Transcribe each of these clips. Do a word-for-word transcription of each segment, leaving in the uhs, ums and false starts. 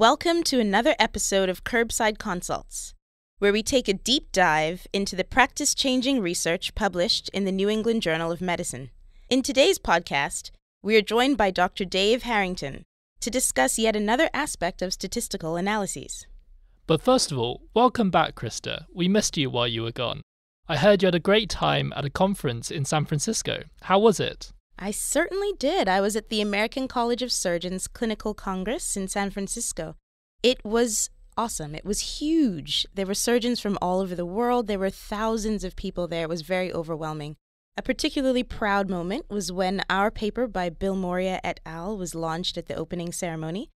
Welcome to another episode of Curbside Consults, where we take a deep dive into the practice-changing research published in the New England Journal of Medicine. In today's podcast, we are joined by Doctor Dave Harrington to discuss yet another aspect of statistical analyses. But first of all, welcome back, Krista. We missed you while you were gone. I heard you had a great time at a conference in San Francisco. How was it? I certainly did. I was at the American College of Surgeons Clinical Congress in San Francisco. It was awesome. It was huge. There were surgeons from all over the world. There were thousands of people there. It was very overwhelming. A particularly proud moment was when our paper by Bill Moria et al. Was launched at the opening ceremony.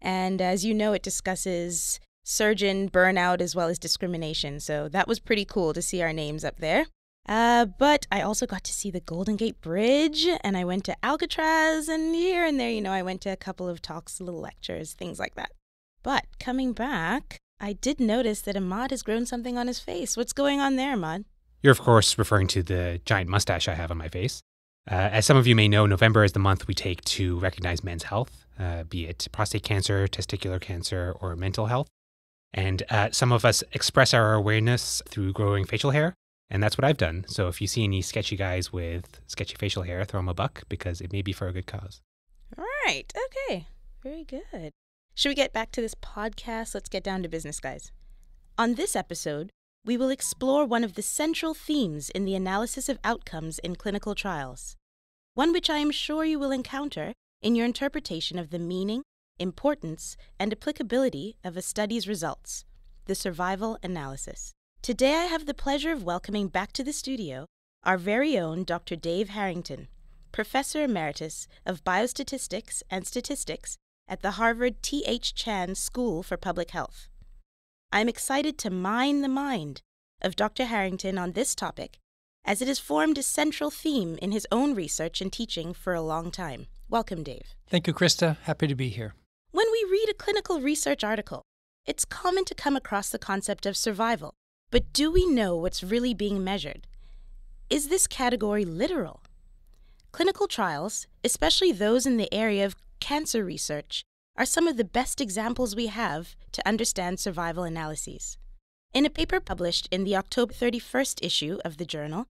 And as you know, it discusses surgeon burnout as well as discrimination. So that was pretty cool to see our names up there. Uh, but I also got to see the Golden Gate Bridge, and I went to Alcatraz, and here and there, you know, I went to a couple of talks, little lectures, things like that. But coming back, I did notice that Ahmad has grown something on his face. What's going on there, Ahmad? You're, of course, referring to the giant mustache I have on my face. Uh, as some of you may know, November is the month we take to recognize men's health, uh, be it prostate cancer, testicular cancer, or mental health. And uh, some of us express our awareness through growing facial hair. And that's what I've done. So if you see any sketchy guys with sketchy facial hair, throw them a buck because it may be for a good cause. All right. Okay. Very good. Should we get back to this podcast? Let's get down to business, guys. On this episode, we will explore one of the central themes in the analysis of outcomes in clinical trials, one which I am sure you will encounter in your interpretation of the meaning, importance, and applicability of a study's results, the survival analysis. Today I have the pleasure of welcoming back to the studio our very own Doctor Dave Harrington, Professor Emeritus of Biostatistics and Statistics at the Harvard T H Chan School for Public Health. I'm excited to mine the mind of Doctor Harrington on this topic, as it has formed a central theme in his own research and teaching for a long time. Welcome, Dave. Thank you, Krista. Happy to be here. When we read a clinical research article, it's common to come across the concept of survival. But do we know what's really being measured? Is this category literal? Clinical trials, especially those in the area of cancer research, are some of the best examples we have to understand survival analyses. In a paper published in the October thirty-first issue of the journal,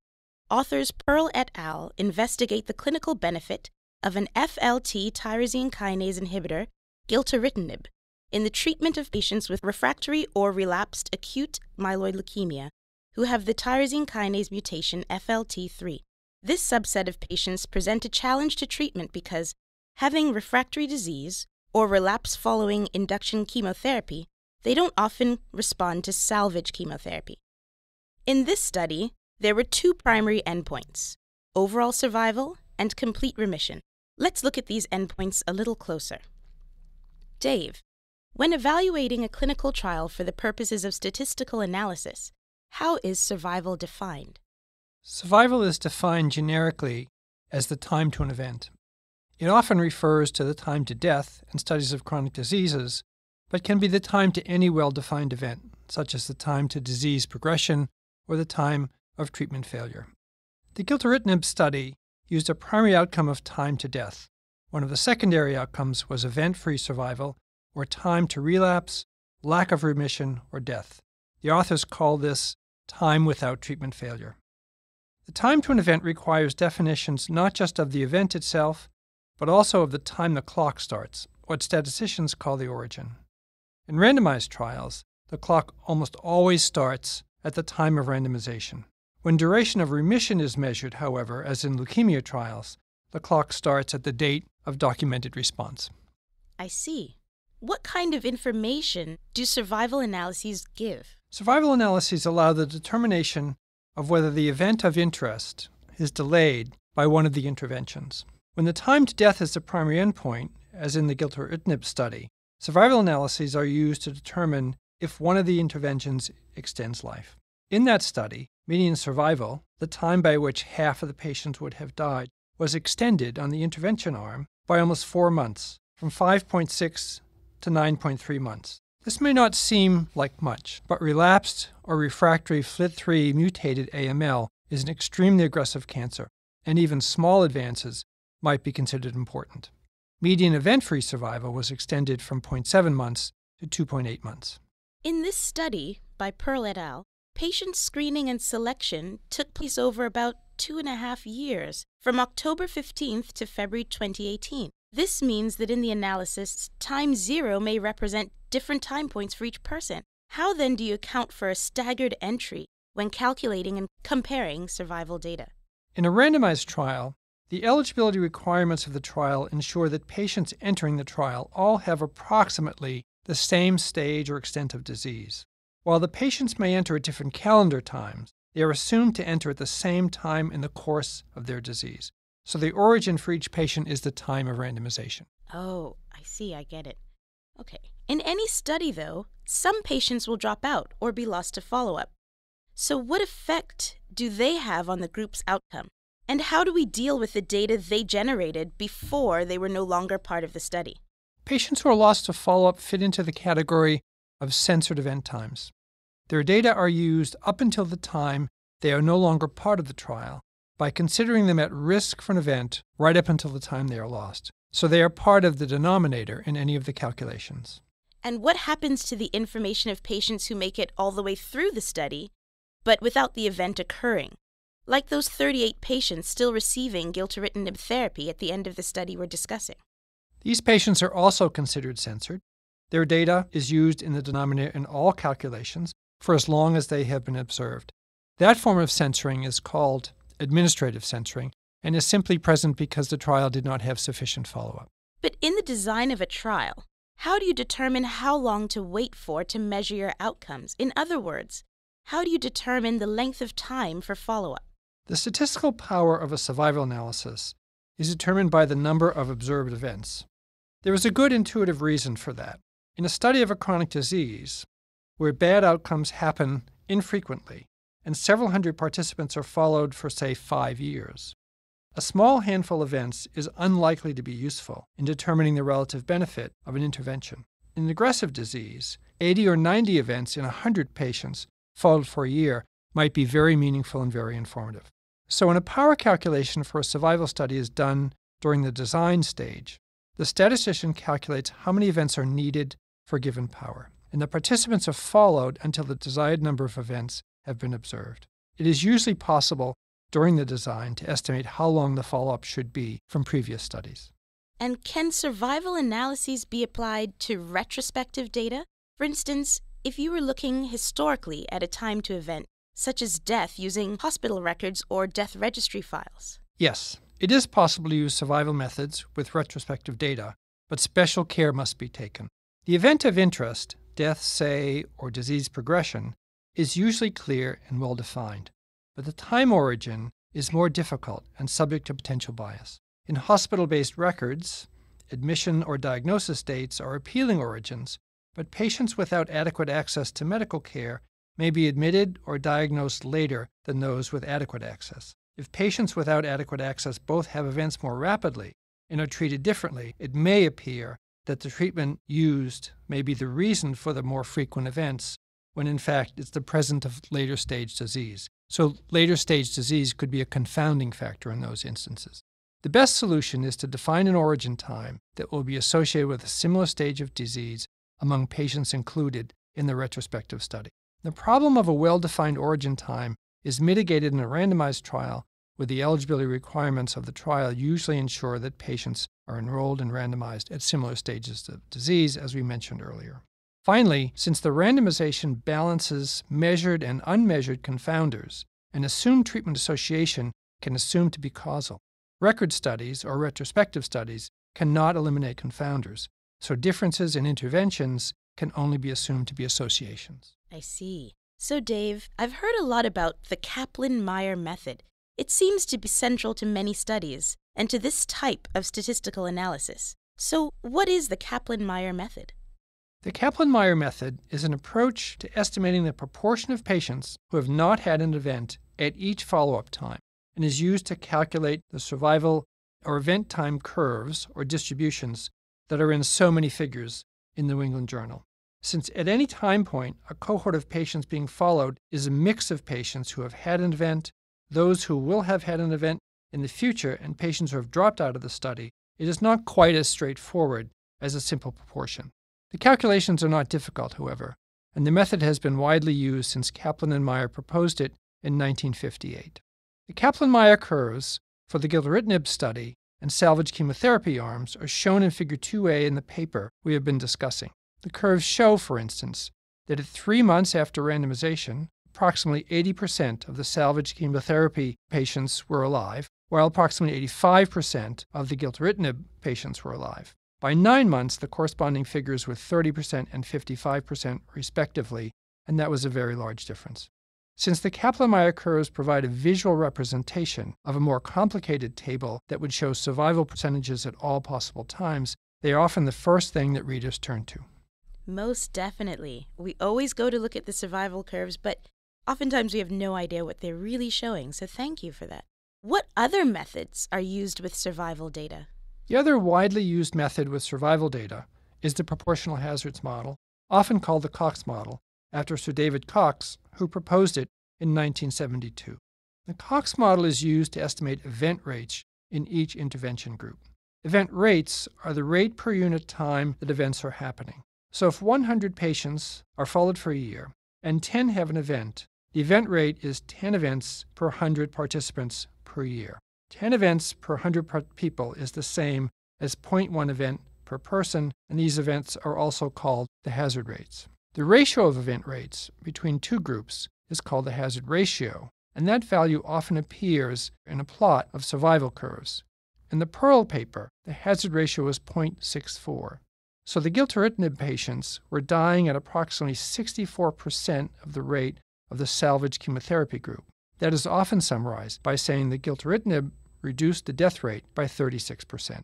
authors Pearl et al. Investigate the clinical benefit of an F L T tyrosine kinase inhibitor, gilteritinib, in the treatment of patients with refractory or relapsed acute myeloid leukemia who have the tyrosine kinase mutation F L T three. This subset of patients present a challenge to treatment because, having refractory disease or relapse following induction chemotherapy, they don't often respond to salvage chemotherapy. In this study, there were two primary endpoints, overall survival and complete remission. Let's look at these endpoints a little closer. Dave, when evaluating a clinical trial for the purposes of statistical analysis, how is survival defined? Survival is defined generically as the time to an event. It often refers to the time to death in studies of chronic diseases, but can be the time to any well-defined event, such as the time to disease progression or the time of treatment failure. The gilteritinib study used a primary outcome of time to death. One of the secondary outcomes was event-free survival, or time to relapse, lack of remission, or death. The authors call this time without treatment failure. The time to an event requires definitions not just of the event itself, but also of the time the clock starts, what statisticians call the origin. In randomized trials, the clock almost always starts at the time of randomization. When duration of remission is measured, however, as in leukemia trials, the clock starts at the date of documented response. I see. What kind of information do survival analyses give? Survival analyses allow the determination of whether the event of interest is delayed by one of the interventions. When the time to death is the primary endpoint, as in the gilteritinib study, survival analyses are used to determine if one of the interventions extends life. In that study, median survival, the time by which half of the patients would have died, was extended on the intervention arm by almost four months, from five point six to nine point three months. This may not seem like much, but relapsed or refractory F L T three mutated A M L is an extremely aggressive cancer, and even small advances might be considered important. Median event-free survival was extended from zero point seven months to two point eight months. In this study by Pearl et al., patient screening and selection took place over about two and a half years, from October fifteenth to February twenty eighteen. This means that in the analysis, time zero may represent different time points for each person. How then do you account for a staggered entry when calculating and comparing survival data? In a randomized trial, the eligibility requirements of the trial ensure that patients entering the trial all have approximately the same stage or extent of disease. While the patients may enter at different calendar times, they are assumed to enter at the same time in the course of their disease. So the origin for each patient is the time of randomization. Oh, I see. I get it. Okay. In any study, though, some patients will drop out or be lost to follow-up. So what effect do they have on the group's outcome? And how do we deal with the data they generated before they were no longer part of the study? Patients who are lost to follow-up fit into the category of censored event times. Their data are used up until the time they are no longer part of the trial by considering them at risk for an event right up until the time they are lost. So they are part of the denominator in any of the calculations. And what happens to the information of patients who make it all the way through the study, but without the event occurring? Like those thirty-eight patients still receiving gilteritinib therapy at the end of the study we're discussing. These patients are also considered censored. Their data is used in the denominator in all calculations for as long as they have been observed. That form of censoring is called administrative censoring and is simply present because the trial did not have sufficient follow-up. But in the design of a trial, how do you determine how long to wait for to measure your outcomes? In other words, how do you determine the length of time for follow-up? The statistical power of a survival analysis is determined by the number of observed events. There is a good intuitive reason for that. In a study of a chronic disease, where bad outcomes happen infrequently, and several hundred participants are followed for, say, five years. A small handful of events is unlikely to be useful in determining the relative benefit of an intervention. In aggressive disease, eighty or ninety events in one hundred patients followed for a year might be very meaningful and very informative. So when a power calculation for a survival study is done during the design stage, the statistician calculates how many events are needed for given power, and the participants are followed until the desired number of events have been observed. It is usually possible during the design to estimate how long the follow-up should be from previous studies. And can survival analyses be applied to retrospective data? For instance, if you were looking historically at a time to event, such as death using hospital records or death registry files? Yes, it is possible to use survival methods with retrospective data, but special care must be taken. The event of interest, death, say, or disease progression, is usually clear and well-defined, but the time origin is more difficult and subject to potential bias. In hospital-based records, admission or diagnosis dates are appealing origins, but patients without adequate access to medical care may be admitted or diagnosed later than those with adequate access. If patients without adequate access both have events more rapidly and are treated differently, it may appear that the treatment used may be the reason for the more frequent events, when in fact it's the presence of later stage disease. So later stage disease could be a confounding factor in those instances. The best solution is to define an origin time that will be associated with a similar stage of disease among patients included in the retrospective study. The problem of a well-defined origin time is mitigated in a randomized trial, where the eligibility requirements of the trial usually ensure that patients are enrolled and randomized at similar stages of disease, as we mentioned earlier. Finally, since the randomization balances measured and unmeasured confounders, an assumed treatment association can assume to be causal. Record studies or retrospective studies cannot eliminate confounders, so differences in interventions can only be assumed to be associations. I see. So, Dave, I've heard a lot about the Kaplan-Meier method. It seems to be central to many studies and to this type of statistical analysis. So, what is the Kaplan-Meier method? The Kaplan-Meier method is an approach to estimating the proportion of patients who have not had an event at each follow-up time, and is used to calculate the survival or event time curves or distributions that are in so many figures in the New England Journal. Since at any time point, a cohort of patients being followed is a mix of patients who have had an event, those who will have had an event in the future, and patients who have dropped out of the study, it is not quite as straightforward as a simple proportion. The calculations are not difficult, however, and the method has been widely used since Kaplan and Meier proposed it in nineteen fifty-eight. The Kaplan-Meier curves for the gilteritinib study and salvage chemotherapy arms are shown in Figure two A in the paper we have been discussing. The curves show, for instance, that at three months after randomization, approximately eighty percent of the salvage chemotherapy patients were alive, while approximately eighty-five percent of the gilteritinib patients were alive. By nine months, the corresponding figures were thirty percent and fifty-five percent respectively, and that was a very large difference. Since the Kaplan-Meier curves provide a visual representation of a more complicated table that would show survival percentages at all possible times, they are often the first thing that readers turn to. Most definitely. We always go to look at the survival curves, but oftentimes we have no idea what they're really showing, so thank you for that. What other methods are used with survival data? The other widely used method with survival data is the proportional hazards model, often called the Cox model, after Sir David Cox, who proposed it in nineteen seventy-two. The Cox model is used to estimate event rates in each intervention group. Event rates are the rate per unit time that events are happening. So if one hundred patients are followed for a year and ten have an event, the event rate is ten events per one hundred participants per year. ten events per one hundred people is the same as zero point one event per person, and these events are also called the hazard rates. The ratio of event rates between two groups is called the hazard ratio, and that value often appears in a plot of survival curves. In the Pearl paper, the hazard ratio was zero point six four. So the gilteritinib patients were dying at approximately sixty-four percent of the rate of the salvage chemotherapy group. That is often summarized by saying that gilteritinib reduced the death rate by thirty-six percent.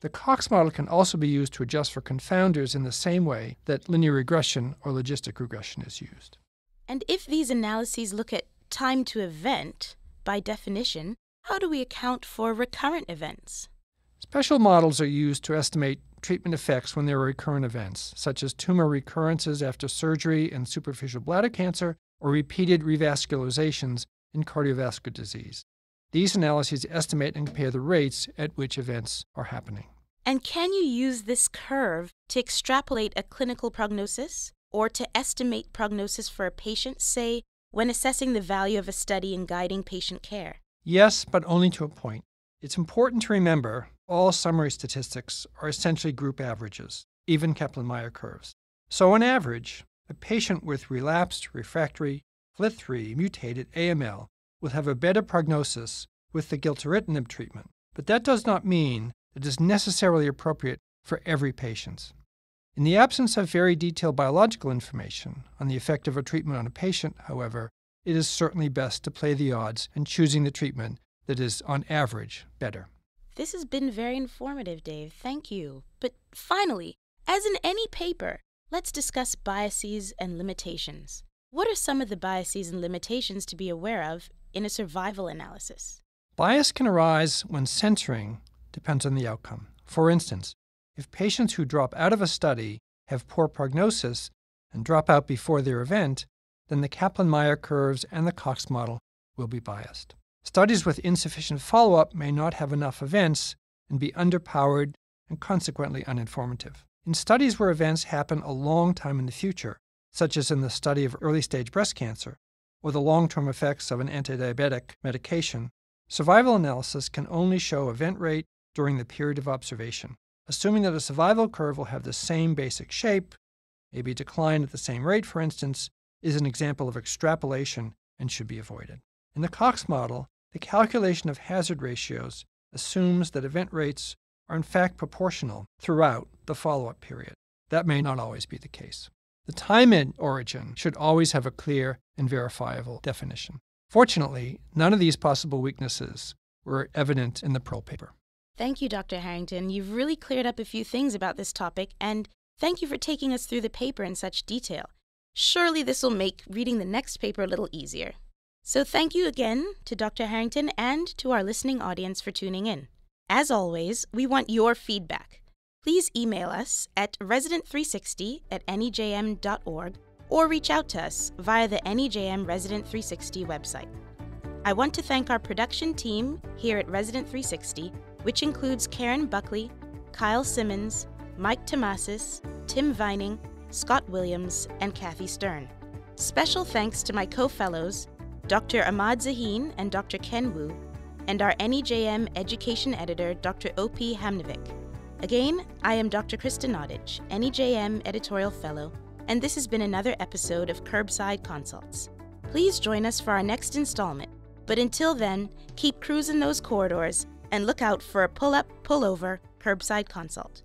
The Cox model can also be used to adjust for confounders in the same way that linear regression or logistic regression is used. And if these analyses look at time to event, by definition, how do we account for recurrent events? Special models are used to estimate treatment effects when there are recurrent events, such as tumor recurrences after surgery in superficial bladder cancer or repeated revascularizations in cardiovascular disease. These analyses estimate and compare the rates at which events are happening. And can you use this curve to extrapolate a clinical prognosis or to estimate prognosis for a patient, say, when assessing the value of a study and guiding patient care? Yes, but only to a point. It's important to remember all summary statistics are essentially group averages, even Kaplan-Meier curves. So on average, a patient with relapsed, refractory, F L T three mutated A M L will have a better prognosis with the gilteritinib treatment, but that does not mean it is necessarily appropriate for every patient. In the absence of very detailed biological information on the effect of a treatment on a patient, however, it is certainly best to play the odds and choosing the treatment that is, on average, better. This has been very informative, Dave. Thank you. But finally, as in any paper, let's discuss biases and limitations. What are some of the biases and limitations to be aware of in a survival analysis? Bias can arise when censoring depends on the outcome. For instance, if patients who drop out of a study have poor prognosis and drop out before their event, then the Kaplan-Meier curves and the Cox model will be biased. Studies with insufficient follow-up may not have enough events and be underpowered and consequently uninformative. In studies where events happen a long time in the future, such as in the study of early-stage breast cancer, or the long-term effects of an antidiabetic medication, survival analysis can only show event rate during the period of observation, assuming that a survival curve will have the same basic shape, maybe decline at the same rate, for instance, is an example of extrapolation and should be avoided. In the Cox model, the calculation of hazard ratios assumes that event rates are in fact proportional throughout the follow-up period. That may not always be the case. The time and origin should always have a clear and verifiable definition. Fortunately, none of these possible weaknesses were evident in the Pearl paper. Thank you, Doctor Harrington. You've really cleared up a few things about this topic, and thank you for taking us through the paper in such detail. Surely this will make reading the next paper a little easier. So thank you again to Doctor Harrington and to our listening audience for tuning in. As always, we want your feedback. Please email us at resident three sixty at N E J M dot org or reach out to us via the N E J M Resident three sixty website. I want to thank our production team here at Resident three sixty which includes Karen Buckley, Kyle Simmons, Mike Tomasis, Tim Vining, Scott Williams, and Kathy Stern. Special thanks to my co-fellows, Doctor Ahmad Zaheen and Doctor Ken Wu, and our N E J M Education Editor, Doctor O P Hamnevik. Again, I am Doctor Krista Nottage, N E J M Editorial Fellow, and this has been another episode of Curbside Consults. Please join us for our next installment, but until then, keep cruising those corridors and look out for a pull-up, pull-over curbside consult.